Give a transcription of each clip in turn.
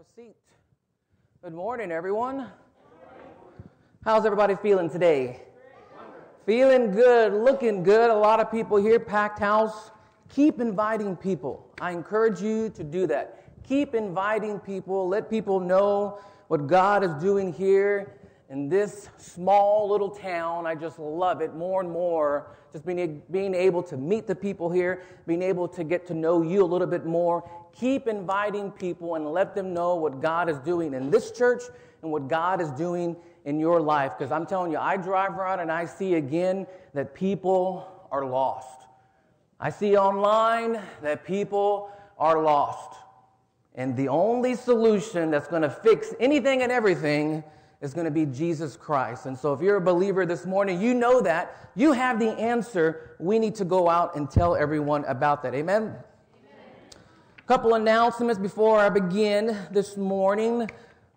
Have a seat. Good morning, everyone. How's everybody feeling today? Feeling good, looking good. A lot of people here, packed house. Keep inviting people. I encourage you to do that. Keep inviting people. Let people know what God is doing here in this small little town. I just love it more and more. Just being able to meet the people here, being able to get to know you a little bit more. Keep inviting people and let them know what God is doing in this church and what God is doing in your life. Because I'm telling you, I drive around and I see again that people are lost. I see online that people are lost. And the only solution that's going to fix anything and everything is going to be Jesus Christ. And so if you're a believer this morning, you know that. You have the answer. We need to go out and tell everyone about that. Amen? A couple announcements before I begin this morning.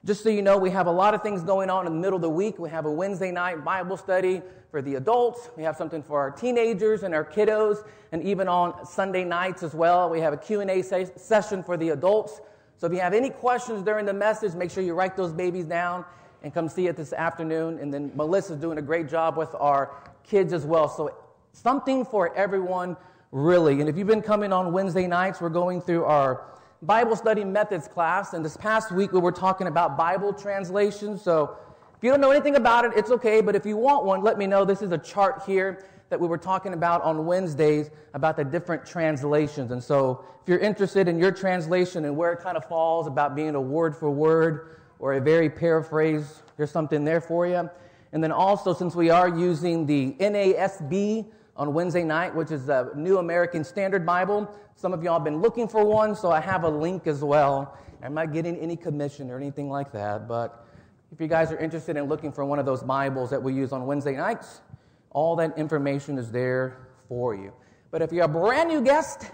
Just so you know, we have a lot of things going on in the middle of the week. We have a Wednesday night Bible study for the adults. We have something for our teenagers and our kiddos. And even on Sunday nights as well, we have a Q&A session for the adults. So if you have any questions during the message, make sure you write those babies down and come see it this afternoon. And then Melissa's doing a great job with our kids as well. So something for everyone, really. And if you've been coming on Wednesday nights, we're going through our Bible study methods class. And this past week, we were talking about Bible translation. So if you don't know anything about it, it's okay. But if you want one, let me know. This is a chart here that we were talking about on Wednesdays about the different translations. And so if you're interested in your translation and where it kind of falls about being a word for word, or a very paraphrase, there's something there for you. And then also, since we are using the NASB on Wednesday night, which is the New American Standard Bible, some of y'all have been looking for one, so I have a link as well. I'm not getting any commission or anything like that, but if you guys are interested in looking for one of those Bibles that we use on Wednesday nights, all that information is there for you. But if you're a brand new guest,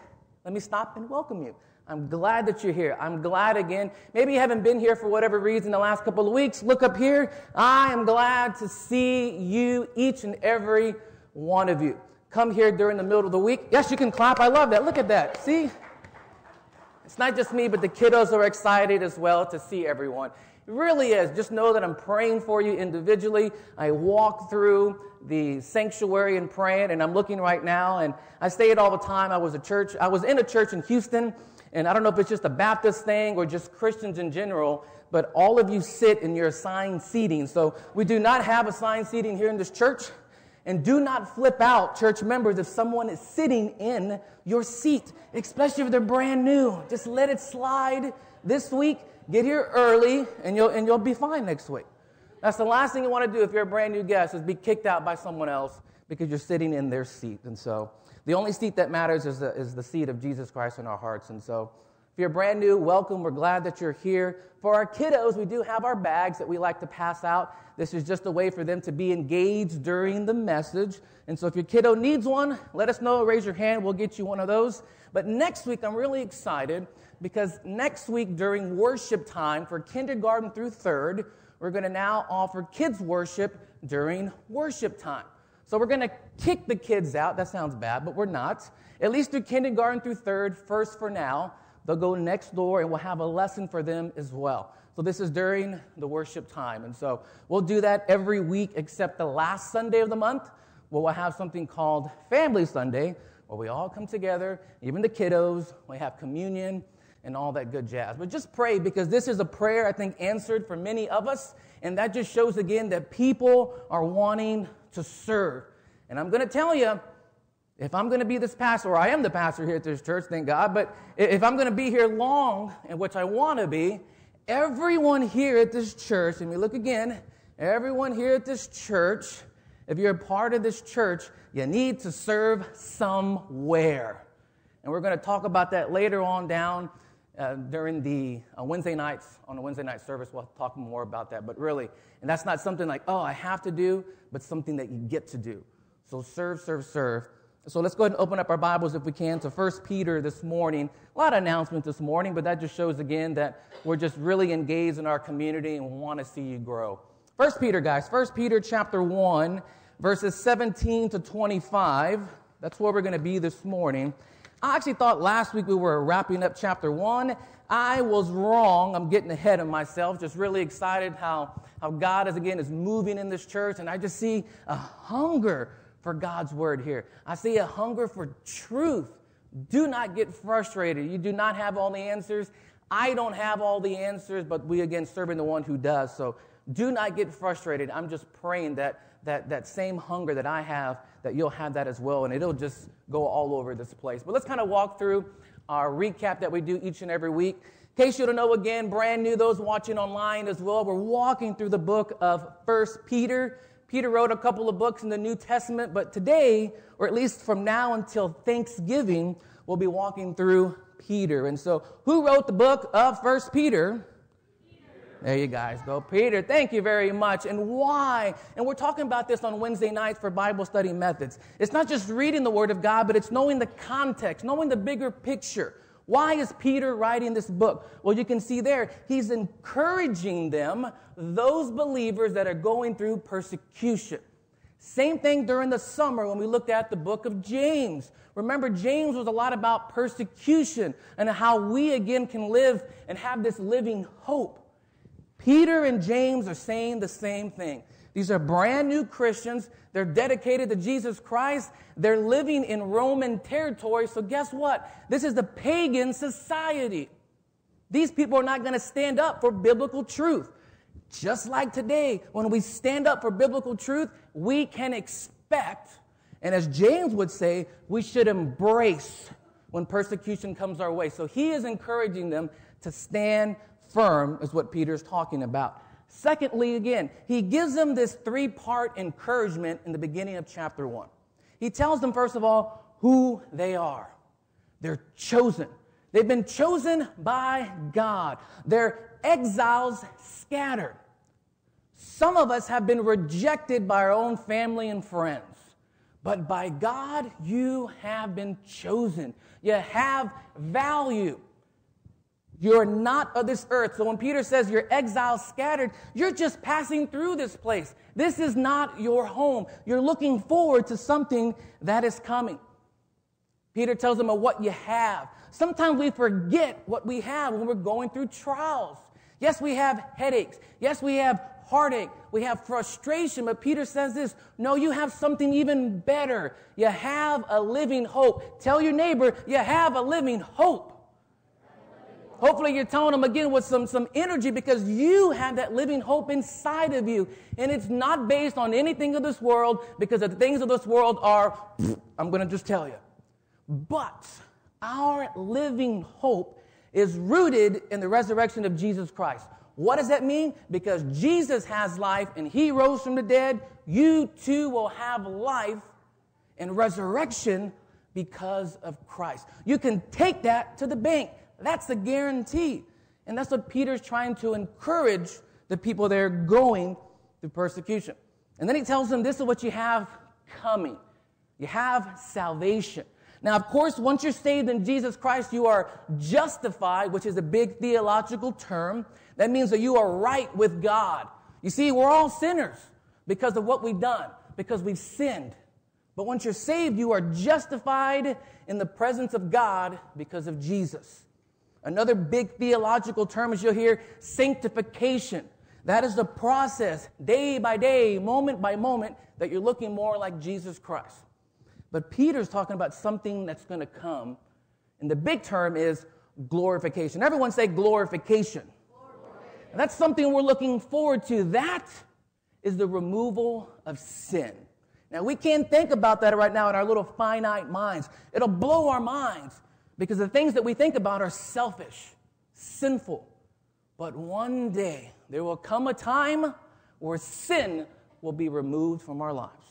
let me stop and welcome you. I'm glad that you're here. I'm glad again. Maybe you haven't been here for whatever reason the last couple of weeks. Look up here. I am glad to see you, each and every one of you. Come here during the middle of the week. Yes, you can clap. I love that. Look at that. See? It's not just me, but the kiddos are excited as well to see everyone. It really is. Just know that I'm praying for you individually. I walk through the sanctuary and praying, and I'm looking right now, and I say it all the time. I was in a church in Houston, and I don't know if it's just a Baptist thing or just Christians in general, but all of you sit in your assigned seating. So we do not have assigned seating here in this church. And do not flip out, church members, if someone is sitting in your seat, especially if they're brand new. Just let it slide this week. Get here early, and you'll be fine next week. That's the last thing you want to do if you're a brand new guest, is be kicked out by someone else because you're sitting in their seat. And so the only seat that matters is the seat of Jesus Christ in our hearts. And so if you're brand new, welcome. We're glad that you're here. For our kiddos, we do have our bags that we like to pass out. This is just a way for them to be engaged during the message. And so if your kiddo needs one, let us know. Raise your hand. We'll get you one of those. But next week, I'm really excited because next week during worship time for kindergarten through third, we're going to now offer kids worship during worship time. So we're going to kick the kids out. That sounds bad, but we're not. At least through kindergarten through third, first for now. They'll go next door, and we'll have a lesson for them as well. So this is during the worship time. And so we'll do that every week except the last Sunday of the month, where we'll have something called Family Sunday, where we all come together, even the kiddos. We have communion and all that good jazz. But just pray, because this is a prayer, I think, answered for many of us. And that just shows, again, that people are wanting to serve. And I'm going to tell you, if I'm going to be this pastor, or I am the pastor here at this church, thank God, but if I'm going to be here long, and which I want to be, everyone here at this church, and we look again, everyone here at this church, if you're a part of this church, you need to serve somewhere. And we're going to talk about that later on down during the Wednesday nights, on the Wednesday night service. We'll talk more about that, but really, and that's not something like, oh, I have to do, but something that you get to do. So serve, serve, serve. So let's go ahead and open up our Bibles, if we can, to 1 Peter this morning. A lot of announcements this morning, but that just shows, again, that we're just really engaged in our community and want to see you grow. 1 Peter, guys. 1 Peter chapter 1, verses 17 to 25. That's where we're going to be this morning. I actually thought last week we were wrapping up chapter 1. I was wrong. I'm getting ahead of myself. Just really excited how God is moving in this church. And I just see a hunger for God's word here. I see a hunger for truth. Do not get frustrated. You do not have all the answers. I don't have all the answers, but we again serving the one who does. So do not get frustrated. I'm just praying that same hunger that I have, that you'll have that as well, and it'll just go all over this place. But let's kind of walk through our recap that we do each and every week. In case you don't know, again, brand new, those watching online as well, we're walking through the book of 1 Peter. Peter wrote a couple of books in the New Testament, but today, or at least from now until Thanksgiving, we'll be walking through Peter. And so, who wrote the book of 1 Peter? There you guys go. Peter, thank you very much. And why? And we're talking about this on Wednesday nights for Bible study methods. It's not just reading the Word of God, but it's knowing the context, knowing the bigger picture. Why is Peter writing this book? Well, you can see there, he's encouraging them, those believers that are going through persecution. Same thing during the summer when we looked at the book of James. Remember, James was a lot about persecution and how we again can live and have this living hope. Peter and James are saying the same thing. These are brand new Christians. They're dedicated to Jesus Christ. They're living in Roman territory. So guess what? This is the pagan society. These people are not going to stand up for biblical truth. Just like today, when we stand up for biblical truth, we can expect, and as James would say, we should embrace when persecution comes our way. So he is encouraging them to stand firm is what Peter's talking about. Secondly, again, he gives them this three-part encouragement in the beginning of chapter 1. He tells them, first of all, who they are. They're chosen. They've been chosen by God. They're exiles scattered. Some of us have been rejected by our own family and friends. But by God, you have been chosen. You have value. You're not of this earth. So when Peter says you're exiles scattered, you're just passing through this place. This is not your home. You're looking forward to something that is coming. Peter tells them of what you have. Sometimes we forget what we have when we're going through trials. Yes, we have headaches. Yes, we have heartache. We have frustration. But Peter says this, no, you have something even better. You have a living hope. Tell your neighbor, you have a living hope. Hopefully you're telling them again with some energy because you have that living hope inside of you. And it's not based on anything of this world because the things of this world are, I'm going to just tell you. But our living hope is rooted in the resurrection of Jesus Christ. What does that mean? Because Jesus has life and he rose from the dead. You too will have life and resurrection because of Christ. You can take that to the bank. That's a guarantee. And that's what Peter's trying to encourage the people there going through persecution. And then he tells them this is what you have coming. You have salvation. Now, of course, once you're saved in Jesus Christ, you are justified, which is a big theological term. That means that you are right with God. You see, we're all sinners because of what we've done, because we've sinned. But once you're saved, you are justified in the presence of God because of Jesus. Another big theological term is you'll hear sanctification. That is the process, day by day, moment by moment, that you're looking more like Jesus Christ. But Peter's talking about something that's going to come, and the big term is glorification. Everyone say glorification. Glorification. That's something we're looking forward to. That is the removal of sin. Now, we can't think about that right now in our little finite minds. It'll blow our minds. Because the things that we think about are selfish, sinful. But one day, there will come a time where sin will be removed from our lives.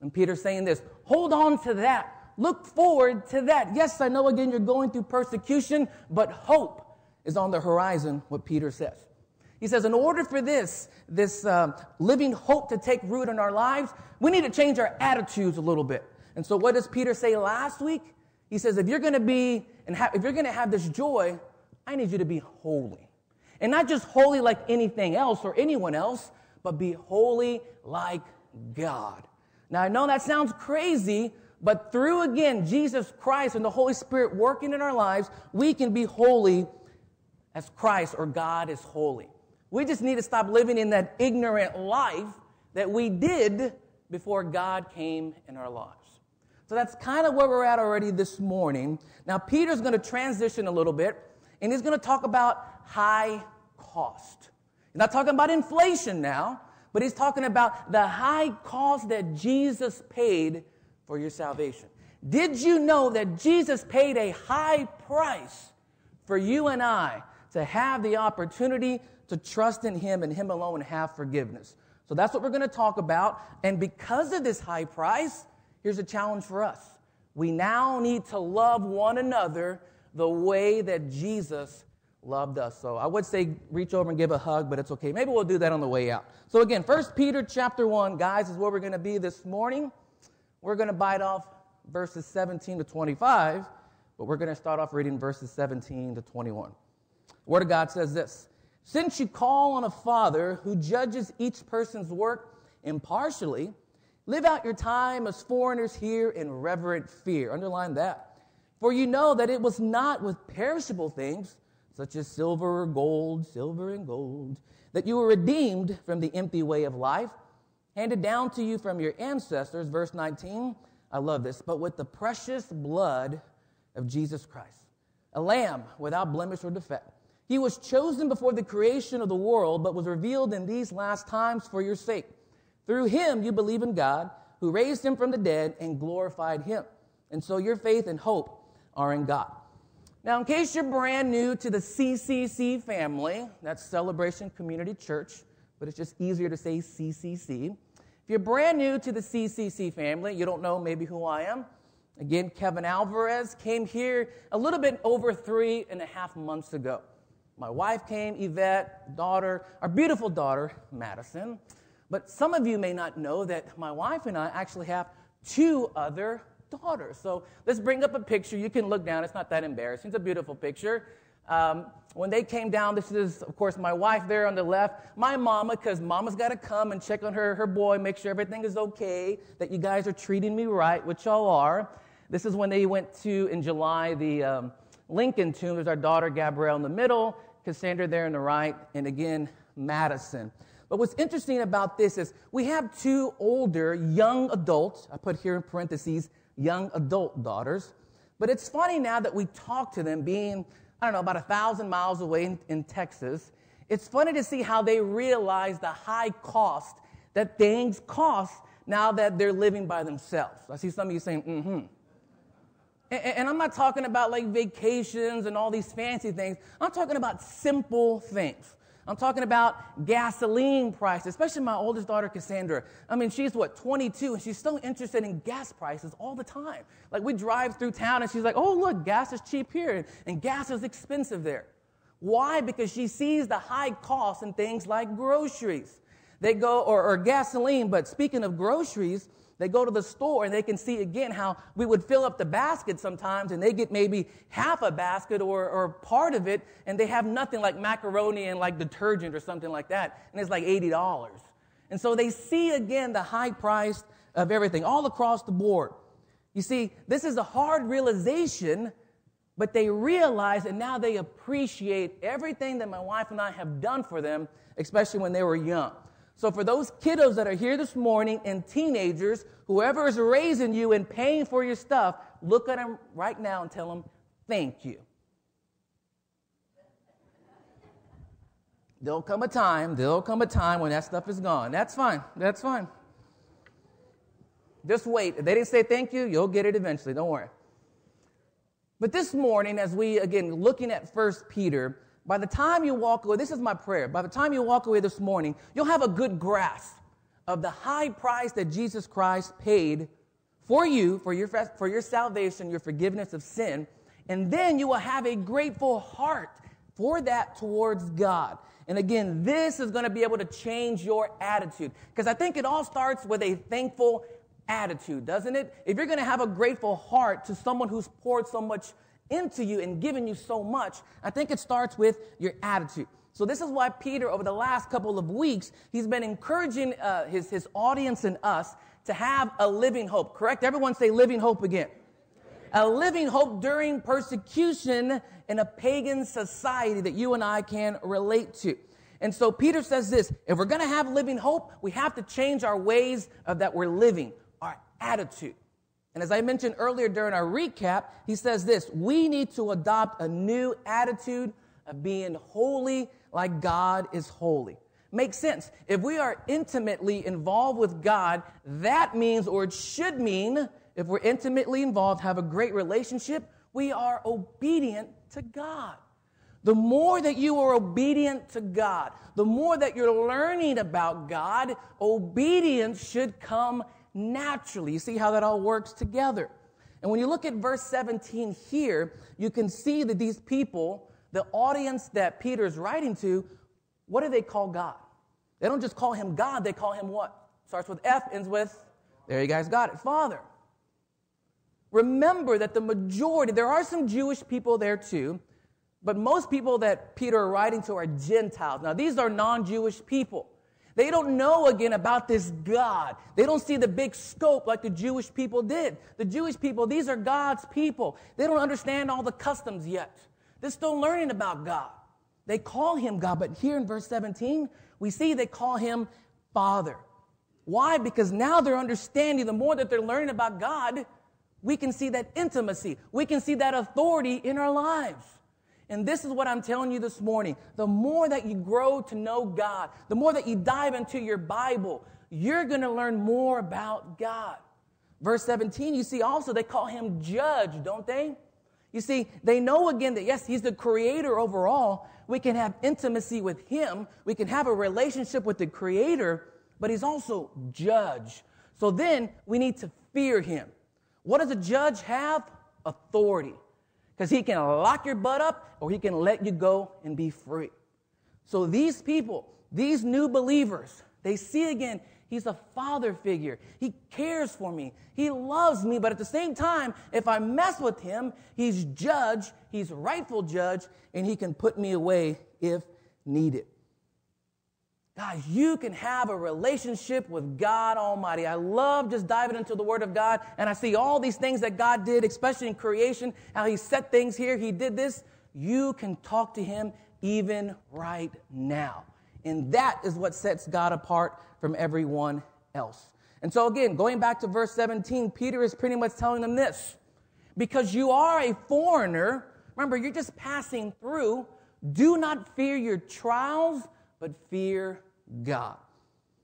And Peter's saying this, hold on to that. Look forward to that. Yes, I know, again, you're going through persecution, but hope is on the horizon, what Peter says. He says, in order for this living hope to take root in our lives, we need to change our attitudes a little bit. And so what does Peter say last week? He says, if you're going to have this joy, I need you to be holy. And not just holy like anything else or anyone else, but be holy like God. Now, I know that sounds crazy, but through, again, Jesus Christ and the Holy Spirit working in our lives, we can be holy as Christ or God is holy. We just need to stop living in that ignorant life that we did before God came in our lives. So that's kind of where we're at already this morning. Now, Peter's going to transition a little bit, and he's going to talk about high cost. He's not talking about inflation now, but he's talking about the high cost that Jesus paid for your salvation. Did you know that Jesus paid a high price for you and I to have the opportunity to trust in Him and Him alone and have forgiveness? So that's what we're going to talk about. And because of this high price, here's a challenge for us. We now need to love one another the way that Jesus loved us. So I would say reach over and give a hug, but it's okay. Maybe we'll do that on the way out. So again, 1 Peter chapter 1, guys, is where we're going to be this morning. We're going to bite off verses 17 to 25, but we're going to start off reading verses 17 to 21. The Word of God says this: "Since you call on a Father who judges each person's work impartially, live out your time as foreigners here in reverent fear." Underline that. "For you know that it was not with perishable things, such as silver and gold, that you were redeemed from the empty way of life, handed down to you from your ancestors." Verse 19, I love this. "But with the precious blood of Jesus Christ, a lamb without blemish or defect. He was chosen before the creation of the world, but was revealed in these last times for your sake. Through him you believe in God, who raised him from the dead and glorified him. And so your faith and hope are in God." Now, in case you're brand new to the CCC family, that's Celebration Community Church, but it's just easier to say CCC. If you're brand new to the CCC family, you don't know maybe who I am. Again, Kevin Alvarez came here a little bit over 3.5 months ago. My wife came, Yvette, daughter, our beautiful daughter, Madison. But some of you may not know that my wife and I actually have 2 other daughters. So let's bring up a picture. You can look down. It's not that embarrassing. It's a beautiful picture. When they came down, this is, of course, my wife there on the left, my mama, because mama's got to come and check on her boy, make sure everything is okay, that you guys are treating me right, which y'all are. This is when they went to, in July, the Lincoln tomb. There's our daughter, Gabrielle, in the middle, Cassandra there on the right, and again, Madison. But what's interesting about this is we have 2 older, young adults, I put here in parentheses, young adult daughters, but it's funny now that we talk to them being, I don't know, about 1,000 miles away in Texas. It's funny to see how they realize the high cost that things cost now that they're living by themselves. I see some of you saying, mm-hmm. And I'm not talking about like vacations and all these fancy things. I'm talking about simple things. I'm talking about gasoline prices, especially my oldest daughter, Cassandra. I mean, she's, 22, and she's so interested in gas prices all the time. Like, we drive through town, and she's like, oh, look, gas is cheap here, and gas is expensive there. Why? Because she sees the high cost in things like groceries. They go, or gasoline, but speaking of groceries, they go to the store, and they can see, again, how we would fill up the basket sometimes, and they get maybe half a basket or part of it, and they have nothing like macaroni and like detergent or something like that, and it's like $80. And so they see, again, the high price of everything all across the board. You see, this is a hard realization, but they realize, and now they appreciate everything that my wife and I have done for them, especially when they were young. So for those kiddos that are here this morning and teenagers, whoever is raising you and paying for your stuff, look at them right now and tell them, thank you. There'll come a time when that stuff is gone. That's fine. Just wait. If they didn't say thank you, you'll get it eventually. Don't worry. But this morning, as we, again, looking at 1 Peter, by the time you walk away, this is my prayer, by the time you walk away this morning, you'll have a good grasp of the high price that Jesus Christ paid for you, for your salvation, your forgiveness of sin, and then you will have a grateful heart for that towards God. And again, this is going to be able to change your attitude, because I think it all starts with a thankful attitude, doesn't it? If you're going to have a grateful heart to someone who's poured so much into you and given you so much, I think it starts with your attitude. So this is why Peter, over the last couple of weeks, he's been encouraging his audience and us to have a living hope. Correct? Everyone say living hope again. a living hope during persecution in a pagan society that you and I can relate to. And so Peter says this, if we're going to have living hope, we have to change our ways of that we're living, our attitude. And as I mentioned earlier during our recap, he says this, we need to adopt a new attitude of being holy like God is holy. Makes sense. If we are intimately involved with God, that means, or it should mean, if we're intimately involved, have a great relationship, we are obedient to God. The more that you are obedient to God, the more that you're learning about God, obedience should come naturally. You see how that all works together. And when you look at verse 17 here, you can see that these people, the audience that Peter is writing to, what do they call God? They don't just call him God, they call him what? Starts with F, ends with, there you guys got it, Father. Remember that the majority, there are some Jewish people there too, but most people that Peter are writing to are Gentiles. Now, these are non-Jewish people. They don't know, again, about this God. They don't see the big scope like the Jewish people did. The Jewish people, these are God's people. They don't understand all the customs yet. They're still learning about God. They call him God, but here in verse 17, we see they call him Father. Why? Because now they're understanding, the more that they're learning about God, we can see that intimacy. We can see that authority in our lives. And this is what I'm telling you this morning. The more that you grow to know God, the more that you dive into your Bible, you're going to learn more about God. Verse 17, you see also they call him Judge, don't they? You see, they know again that, yes, he's the creator overall. We can have intimacy with him. We can have a relationship with the creator, but he's also Judge. So then we need to fear him. What does a judge have? Authority. Because he can lock your butt up or he can let you go and be free. So these people, these new believers, they see again, he's a father figure. He cares for me. He loves me. But at the same time, if I mess with him, he's judge, he's rightful judge, and he can put me away if needed. Guys, you can have a relationship with God Almighty. I love just diving into the Word of God, and I see all these things that God did, especially in creation, how he set things here, he did this. You can talk to him even right now. And that is what sets God apart from everyone else. And so again, going back to verse 17, Peter is pretty much telling them this. Because you are a foreigner, remember, you're just passing through. Do not fear your trials, but fear God.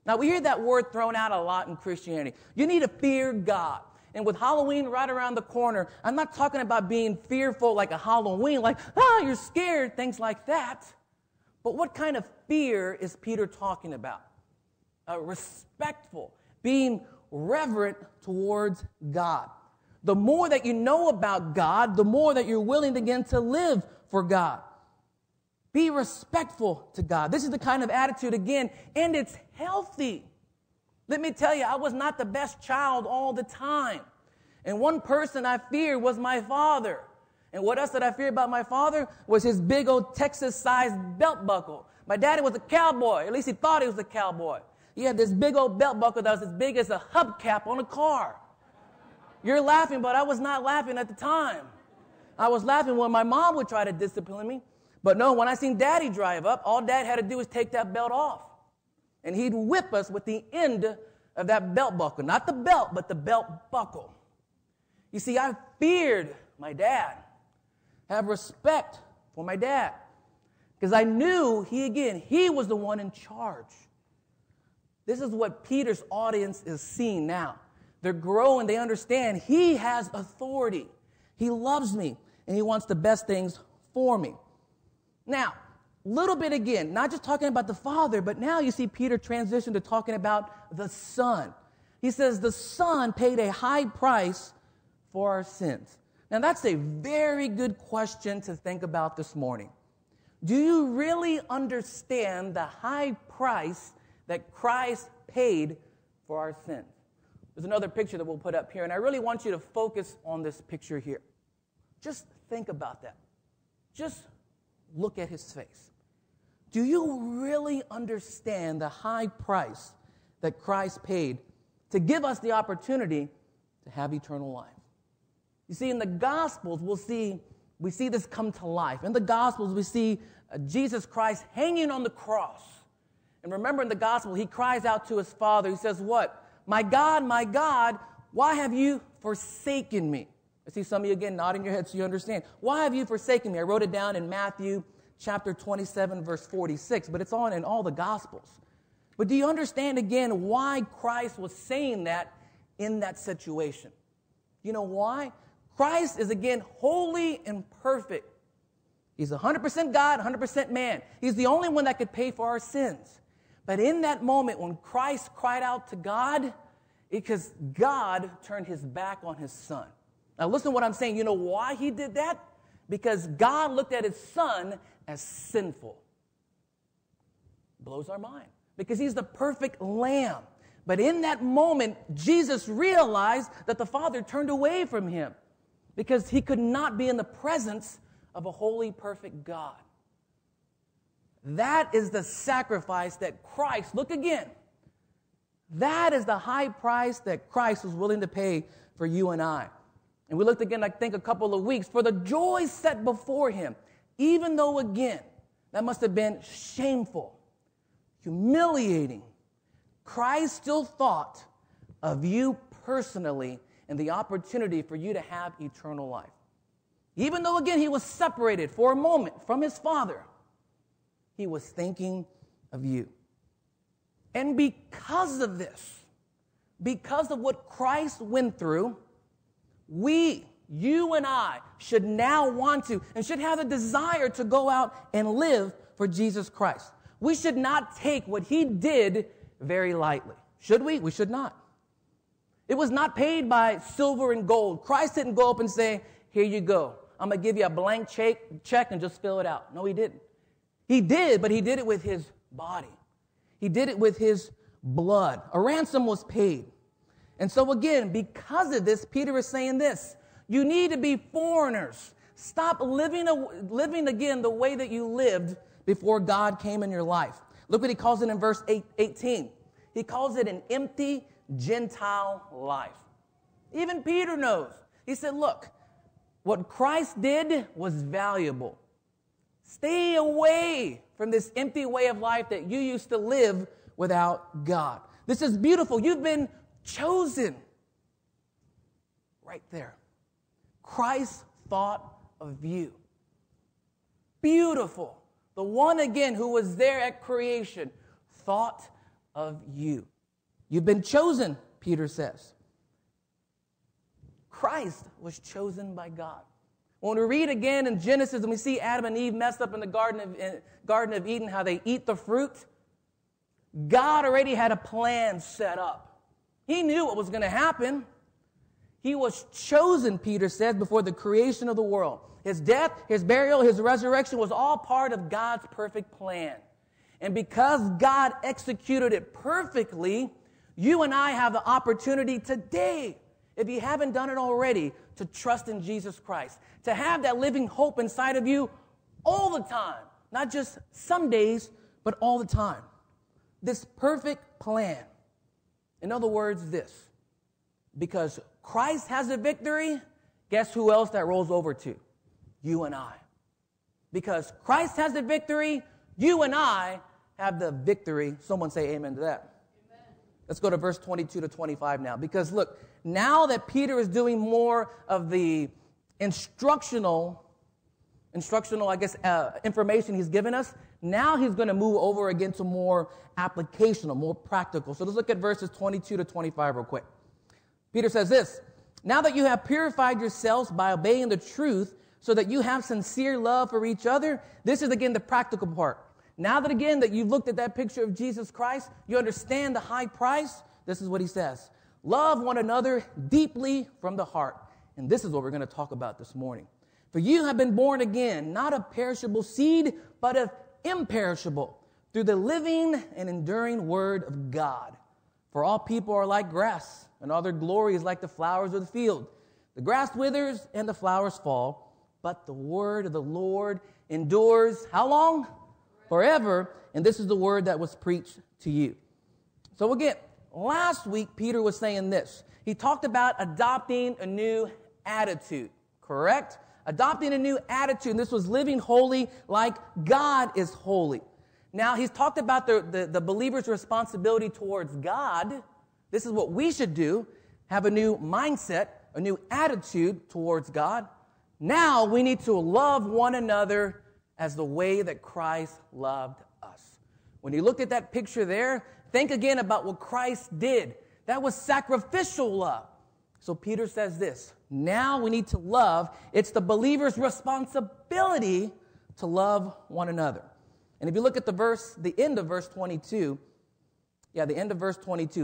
Now, we hear that word thrown out a lot in Christianity. You need to fear God. And with Halloween right around the corner, I'm not talking about being fearful like a Halloween, like, ah, you're scared, things like that. But what kind of fear is Peter talking about? Respectful, being reverent towards God. The more that you know about God, the more that you're willing to begin to live for God. Be respectful to God. This is the kind of attitude, again, and it's healthy. Let me tell you, I was not the best child all the time. And one person I feared was my father. And what else did I fear about my father was his big old Texas-sized belt buckle. My daddy was a cowboy. At least he thought he was a cowboy. He had this big old belt buckle that was as big as a hubcap on a car. You're laughing, but I was not laughing at the time. I was laughing when my mom would try to discipline me. But no, when I seen Daddy drive up, all Dad had to do was take that belt off. And he'd whip us with the end of that belt buckle. Not the belt, but the belt buckle. You see, I feared my dad. Have respect for my dad. Because I knew he, again, he was the one in charge. This is what Peter's audience is seeing now. They're growing. They understand he has authority. He loves me, and he wants the best things for me. Now, a little bit again, not just talking about the Father, but now you see Peter transition to talking about the Son. He says the Son paid a high price for our sins. Now, that's a very good question to think about this morning. Do you really understand the high price that Christ paid for our sins? There's another picture that we'll put up here, and I really want you to focus on this picture here. Just think about that. Just look at his face. Do you really understand the high price that Christ paid to give us the opportunity to have eternal life? You see, in the Gospels, we see this come to life. In the Gospels, we see Jesus Christ hanging on the cross. And remember, in the Gospel, he cries out to his Father. He says what? My God, why have you forsaken me? I see some of you, again, nodding your head so you understand. Why have you forsaken me? I wrote it down in Matthew chapter 27, verse 46, but it's on in all the Gospels. But do you understand, again, why Christ was saying that in that situation? You know why? Christ is, again, holy and perfect. He's 100% God, 100% man. He's the only one that could pay for our sins. But in that moment, when Christ cried out to God, because God turned his back on his son. Now, listen to what I'm saying. You know why he did that? Because God looked at his son as sinful. Blows our mind. Because he's the perfect lamb. But in that moment, Jesus realized that the Father turned away from him because he could not be in the presence of a holy, perfect God. That is the sacrifice that Christ, look again, that is the high price that Christ was willing to pay for you and I. And we looked again, I think, a couple of weeks, for the joy set before him, even though, again, that must have been shameful, humiliating. Christ still thought of you personally and the opportunity for you to have eternal life. Even though, again, he was separated for a moment from his Father, he was thinking of you. And because of this, because of what Christ went through, we, you and I, should now want to and should have a desire to go out and live for Jesus Christ. We should not take what he did very lightly. Should we? We should not. It was not paid by silver and gold. Christ didn't go up and say, here you go. I'm going to give you a blank check and just fill it out. No, he didn't. He did, but he did it with his body. He did it with his blood. A ransom was paid. And so again, because of this, Peter is saying this. You need to be foreigners. Stop living again the way that you lived before God came in your life. Look what he calls it in verse 18. He calls it an empty Gentile life. Even Peter knows. He said, look, what Christ did was valuable. Stay away from this empty way of life that you used to live without God. This is beautiful. You've been chosen. Right there. Christ thought of you. Beautiful. The one, again, who was there at creation thought of you. You've been chosen, Peter says. Christ was chosen by God. When we read again in Genesis and we see Adam and Eve messed up in the Garden of Eden, how they eat the fruit, God already had a plan set up. He knew what was going to happen. He was chosen, Peter says, before the creation of the world. His death, his burial, his resurrection was all part of God's perfect plan. And because God executed it perfectly, you and I have the opportunity today, if you haven't done it already, to trust in Jesus Christ, to have that living hope inside of you all the time, not just some days, but all the time. This perfect plan. In other words, this. Because Christ has a victory, guess who else that rolls over to? You and I. Because Christ has the victory, you and I have the victory. Someone say amen to that. Amen. Let's go to verse 22 to 25 now. Because look, now that Peter is doing more of the instructional, I guess, information he's given us, now he's going to move over again to more applicational, more practical. So let's look at verses 22 to 25 real quick. Peter says this, now that you have purified yourselves by obeying the truth so that you have sincere love for each other, this is again the practical part. Now that again that you've looked at that picture of Jesus Christ, you understand the high price, this is what he says. Love one another deeply from the heart. And this is what we're going to talk about this morning. For you have been born again, not of perishable seed, but of imperishable, through the living and enduring word of God. For all people are like grass, and all their glory is like the flowers of the field. The grass withers and the flowers fall, but the word of the Lord endures how long? Forever. And this is the word that was preached to you. So again, last week Peter was saying this. He talked about adopting a new attitude, correct? Adopting a new attitude. And this was living holy like God is holy. Now, he's talked about the believer's responsibility towards God. This is what we should do. Have a new mindset, a new attitude towards God. Now, we need to love one another as the way that Christ loved us. When you looked at that picture there, think again about what Christ did. That was sacrificial love. So Peter says this, now we need to love. It's the believer's responsibility to love one another. And if you look at the verse, the end of verse 22,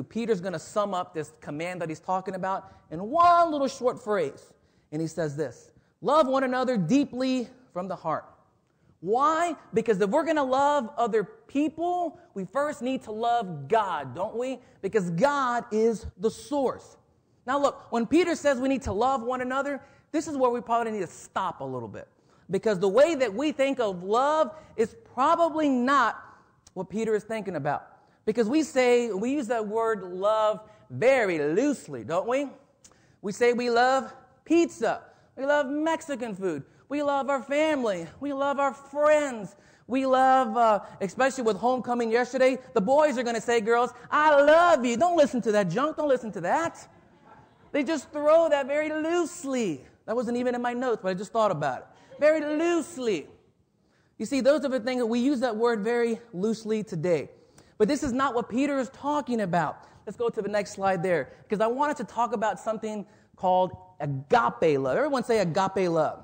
Peter's going to sum up this command that he's talking about in one little short phrase. And he says this, love one another deeply from the heart. Why? Because if we're going to love other people, we first need to love God, don't we? Because God is the source. Now look, when Peter says we need to love one another, this is where we probably need to stop a little bit. Because the way that we think of love is probably not what Peter is thinking about. Because we use that word love very loosely, don't we? We say we love pizza. We love Mexican food. We love our family. We love our friends. We love, especially with homecoming yesterday, the boys are going to say, girls, I love you. Don't listen to that junk. Don't listen to that. They just throw that very loosely. That wasn't even in my notes, but I just thought about it. Very loosely. You see, those are the things that we use that word very loosely today. But this is not what Peter is talking about. Let's go to the next slide there, because I wanted to talk about something called agape love. Everyone say agape love.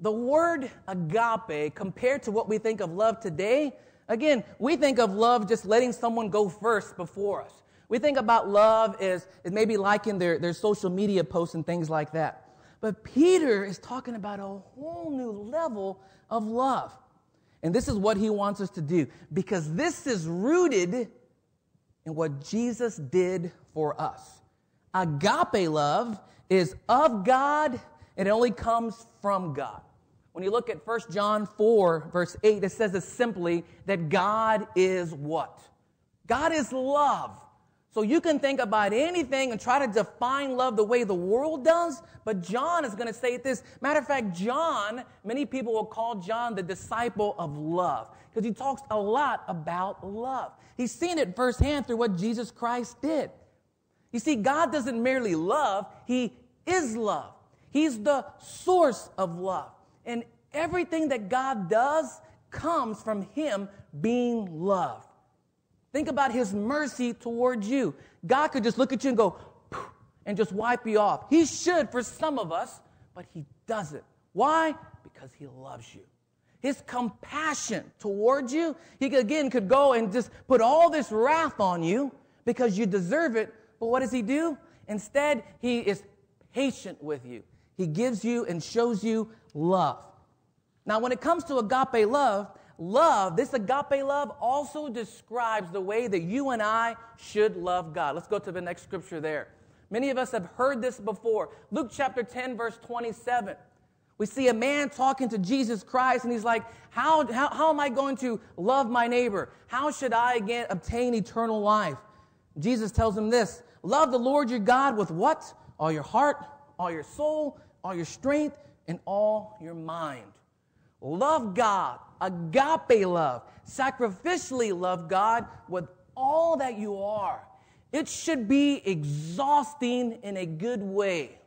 The word agape, compared to what we think of love today, again, we think of love just letting someone go first before us. We think about love as maybe liking their social media posts and things like that. But Peter is talking about a whole new level of love. And this is what he wants us to do, because this is rooted in what Jesus did for us. Agape love is of God, and it only comes from God. When you look at 1 John 4, verse 8, it says it simply that God is what? God is love. So you can think about anything and try to define love the way the world does, but John is going to say this. Matter of fact, John, many people will call John the disciple of love because he talks a lot about love. He's seen it firsthand through what Jesus Christ did. You see, God doesn't merely love, he is love. He's the source of love. And everything that God does comes from him being love. Think about his mercy towards you. God could just look at you and go, and just wipe you off. He should for some of us, but he doesn't. Why? Because he loves you. His compassion towards you, he again could go and just put all this wrath on you because you deserve it. But what does he do? Instead, he is patient with you. He gives you and shows you love. Now, when it comes to agape love, this agape love also describes the way that you and I should love God. Let's go to the next scripture there. Many of us have heard this before. Luke chapter 10, verse 27. We see a man talking to Jesus Christ, and he's like, how am I going to love my neighbor? How should I again obtain eternal life? Jesus tells him this, love the Lord your God with what? All your heart, all your soul, all your strength, and all your mind. Love God, agape love, sacrificially love God with all that you are. It should be exhausting in a good way.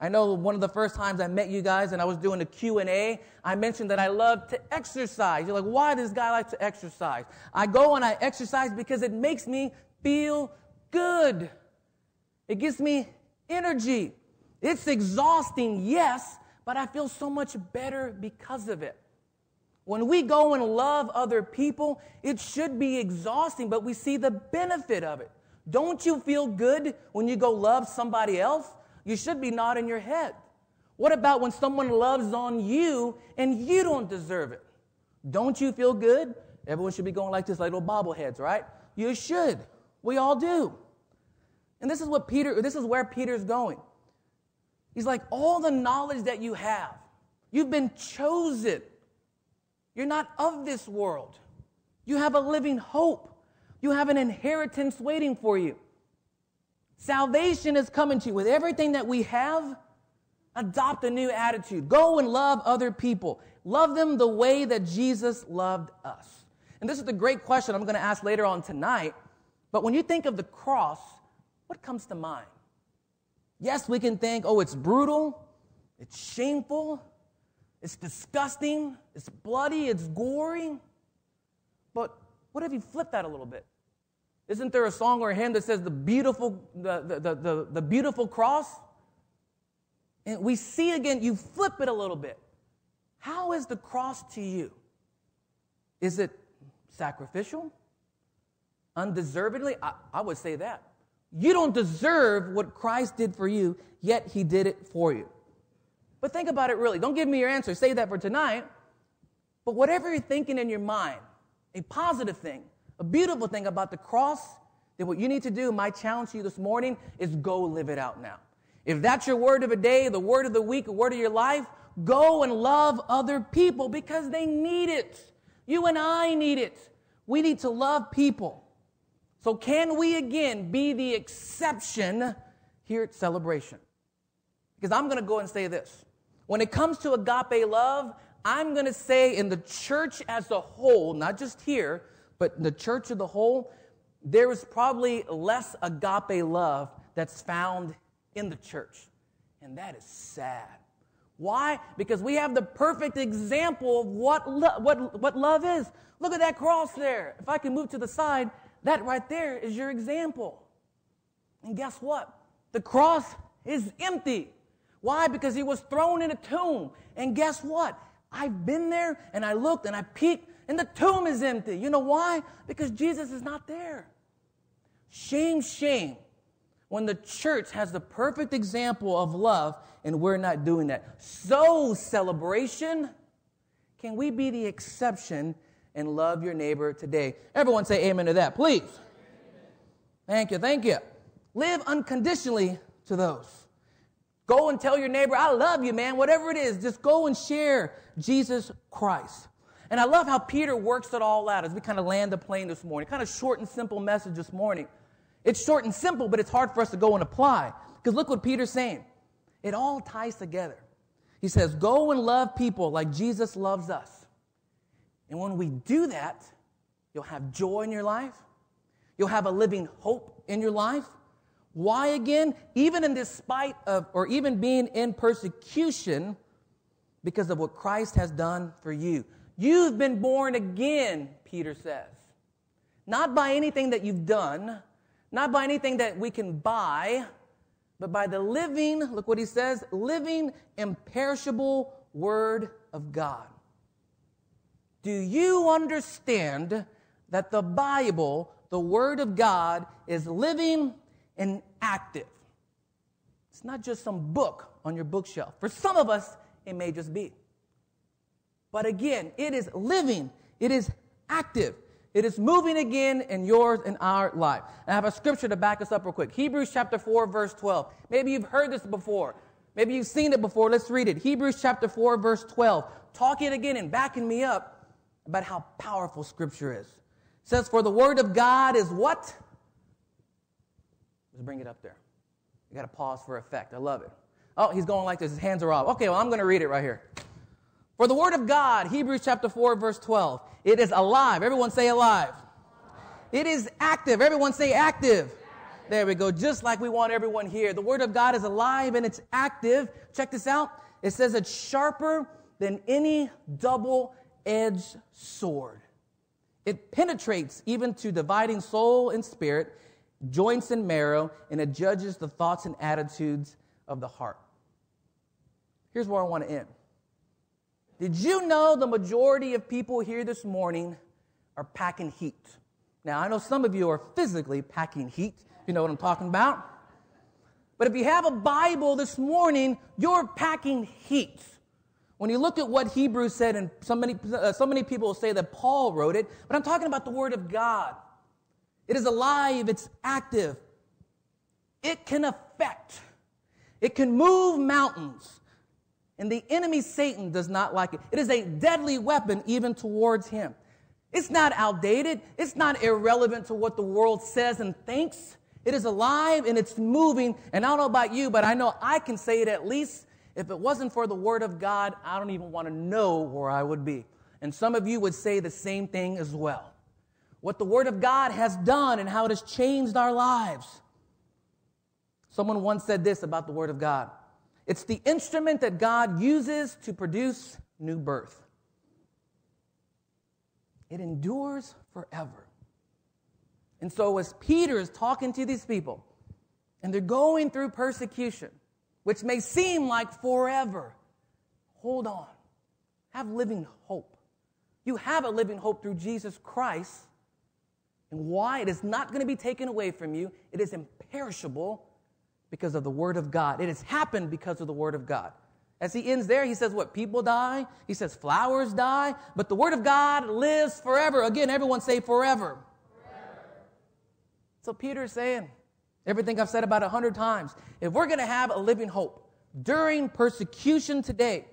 I know one of the first times I met you guys and I was doing a Q&A, I mentioned that I love to exercise. You're like, why does this guy like to exercise? I go and I exercise because it makes me feel good. It gives me energy. It's exhausting, yes, but I feel so much better because of it. When we go and love other people, it should be exhausting, but we see the benefit of it. Don't you feel good when you go love somebody else? You should be nodding your head. What about when someone loves on you and you don't deserve it? Don't you feel good? Everyone should be going like this, like little bobbleheads, right? You should. We all do. And this is where Peter's going. He's like, all the knowledge that you have, you've been chosen. You're not of this world. You have a living hope. You have an inheritance waiting for you. Salvation is coming to you. With everything that we have, adopt a new attitude. Go and love other people. Love them the way that Jesus loved us. And this is the great question I'm going to ask later on tonight. But when you think of the cross, what comes to mind? Yes, we can think, oh, it's brutal, it's shameful, it's disgusting, it's bloody, it's gory. But what if you flip that a little bit? Isn't there a song or a hymn that says the beautiful cross? And we see again, you flip it a little bit. How is the cross to you? Is it sacrificial? Undeservedly? I would say that. You don't deserve what Christ did for you, yet he did it for you. But think about it really. Don't give me your answer. Save that for tonight. But whatever you're thinking in your mind, a positive thing, a beautiful thing about the cross, then what you need to do, my challenge to you this morning, is go live it out now. If that's your word of the day, the word of the week, the word of your life, go and love other people because they need it. You and I need it. We need to love people. So can we again be the exception here at Celebration? Because I'm going to go and say this. When it comes to agape love, I'm going to say in the church as a whole, not just here, but in the church as a whole, there is probably less agape love that's found in the church. And that is sad. Why? Because we have the perfect example of what love is. Look at that cross there. If I can move to the side, that right there is your example. And guess what? The cross is empty. Why? Because he was thrown in a tomb. And guess what? I've been there, and I looked, and I peeked, and the tomb is empty. You know why? Because Jesus is not there. Shame, shame. When the church has the perfect example of love, and we're not doing that. So, Celebration, can we be the exception and love your neighbor today? Everyone say amen to that, please. Amen. Thank you, thank you. Live unconditionally to those. Go and tell your neighbor, I love you, man. Whatever it is, just go and share Jesus Christ. And I love how Peter works it all out as we kind of land the plane this morning. Kind of short and simple message this morning. It's short and simple, but it's hard for us to go and apply. Because look what Peter's saying. It all ties together. He says, go and love people like Jesus loves us. And when we do that, you'll have joy in your life. You'll have a living hope in your life. Why again? Even in despite of, or even being in persecution because of what Christ has done for you. You've been born again, Peter says. Not by anything that you've done, not by anything that we can buy, but by the living, look what he says, living, imperishable word of God. Do you understand that the Bible, the word of God, is living and active? It's not just some book on your bookshelf. For some of us, it may just be. But again, it is living, it is active, it is moving again in yours and our life. And I have a scripture to back us up real quick. Hebrews chapter 4, verse 12. Maybe you've heard this before. Maybe you've seen it before. Let's read it. Hebrews chapter 4, verse 12. Talking again and backing me up about how powerful scripture is. It says, for the word of God is what? Let's bring it up there. You got to pause for effect. I love it. Oh, he's going like this. His hands are off. Okay, well, I'm going to read it right here. For the word of God, Hebrews chapter 4, verse 12, it is alive. Everyone say alive. It is active. Everyone say active. There we go. Just like we want everyone here. The word of God is alive and it's active. Check this out. It says it's sharper than any double-edged sword. It penetrates even to dividing soul and spirit, joints and marrow, and it judges the thoughts and attitudes of the heart. Here's where I want to end. Did you know the majority of people here this morning are packing heat? Now, I know some of you are physically packing heat. You know what I'm talking about. But if you have a Bible this morning, you're packing heat. When you look at what Hebrews said, and so many people say that Paul wrote it, but I'm talking about the Word of God. It is alive. It's active. It can affect. It can move mountains. And the enemy, Satan, does not like it. It is a deadly weapon even towards him. It's not outdated. It's not irrelevant to what the world says and thinks. It is alive and it's moving. And I don't know about you, but I know I can say it at least. If it wasn't for the Word of God, I don't even want to know where I would be. And some of you would say the same thing as well. What the Word of God has done and how it has changed our lives. Someone once said this about the Word of God. It's the instrument that God uses to produce new birth. It endures forever. And so as Peter is talking to these people, and they're going through persecution, which may seem like forever, hold on. Have living hope. You have a living hope through Jesus Christ. And why? It is not going to be taken away from you. It is imperishable because of the Word of God. It has happened because of the Word of God. As he ends there, he says what? People die. He says flowers die. But the Word of God lives forever. Again, everyone say forever. Forever. So Peter is saying everything I've said about 100 times. If we're going to have a living hope during persecution today,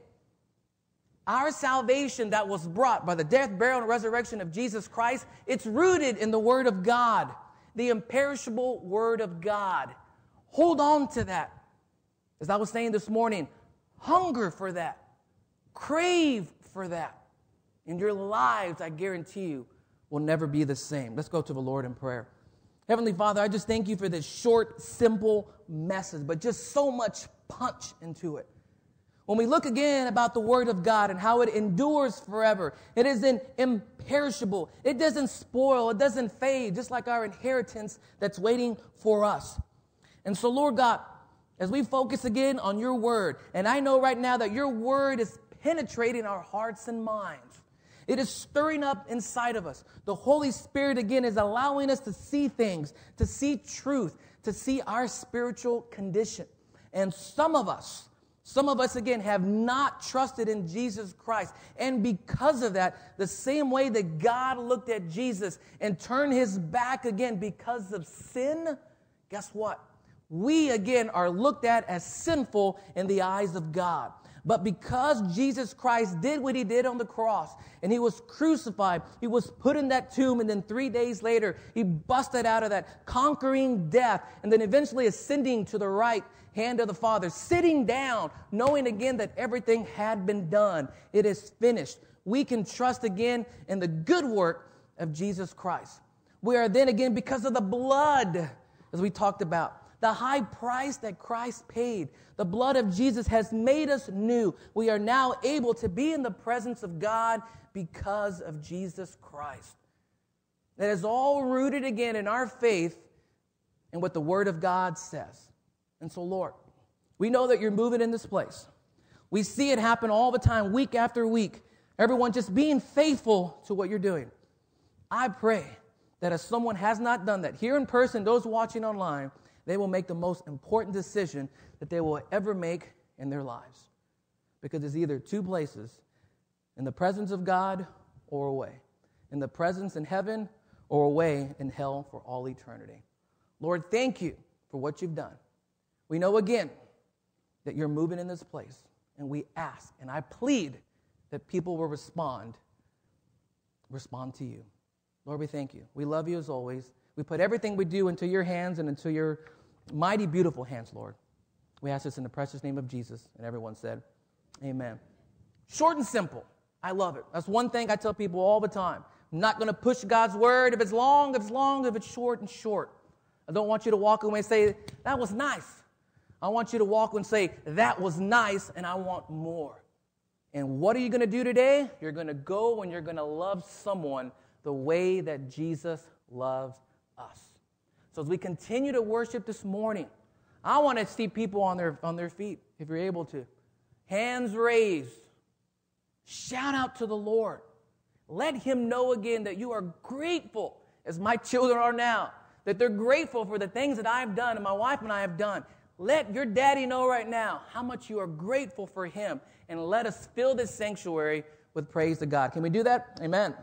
our salvation that was brought by the death, burial, and resurrection of Jesus Christ, it's rooted in the Word of God, the imperishable Word of God. Hold on to that. As I was saying this morning, hunger for that. Crave for that. And your lives, I guarantee you, will never be the same. Let's go to the Lord in prayer. Heavenly Father, I just thank you for this short, simple message, but just so much punch into it. When we look again about the Word of God and how it endures forever, it is imperishable. It doesn't spoil. It doesn't fade, just like our inheritance that's waiting for us. And so, Lord God, as we focus again on your Word, and I know right now that your Word is penetrating our hearts and minds. It is stirring up inside of us. The Holy Spirit, again, is allowing us to see things, to see truth, to see our spiritual condition. And some of us, again, have not trusted in Jesus Christ. And because of that, the same way that God looked at Jesus and turned his back again because of sin, guess what? We, again, are looked at as sinful in the eyes of God. But because Jesus Christ did what he did on the cross, and he was crucified, he was put in that tomb, and then 3 days later, he busted out of that, conquering death, and then eventually ascending to the right hand of the Father, sitting down, knowing again that everything had been done. It is finished. We can trust again in the good work of Jesus Christ. We are then again, because of the blood, as we talked about, the high price that Christ paid, the blood of Jesus has made us new. We are now able to be in the presence of God because of Jesus Christ. That is all rooted again in our faith and what the Word of God says. And so, Lord, we know that you're moving in this place. We see it happen all the time, week after week. Everyone just being faithful to what you're doing. I pray that as someone has not done that, here in person, those watching online, they will make the most important decision that they will ever make in their lives. Because there's either two places, in the presence of God or away. In the presence in heaven or away in hell for all eternity. Lord, thank you for what you've done. We know again that you're moving in this place. And we ask, and I plead that people will respond to you. Lord, we thank you. We love you as always. We put everything we do into your hands and into your mighty, beautiful hands, Lord. We ask this in the precious name of Jesus. And everyone said, amen. Short and simple. I love it. That's one thing I tell people all the time. I'm not going to push God's word. If it's long, if it's short and short. I don't want you to walk away and say, that was nice. I want you to walk away and say, that was nice, and I want more. And what are you going to do today? You're going to go and you're going to love someone the way that Jesus loves us. So as we continue to worship this morning, I want to see people on their feet, if you're able to. Hands raised. Shout out to the Lord. Let him know again that you are grateful, as my children are now, that they're grateful for the things that I've done and my wife and I have done. Let your daddy know right now how much you are grateful for him, and let us fill this sanctuary with praise to God. Can we do that? Amen.